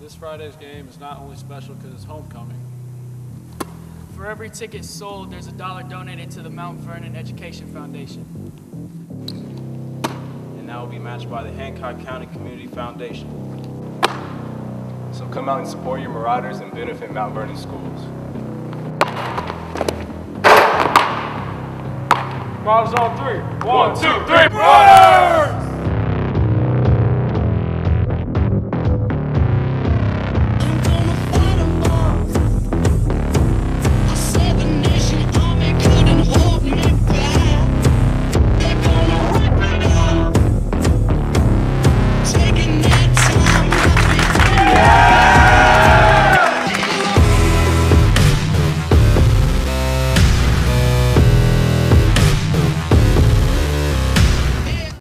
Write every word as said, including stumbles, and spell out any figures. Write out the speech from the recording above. This Friday's game is not only special because it's homecoming. For every ticket sold, there's a dollar donated to the Mount Vernon Education Foundation. And that will be matched by the Hancock County Community Foundation. So come out and support your Marauders and benefit Mount Vernon schools. Marauders on three. One, two, three, Marauders!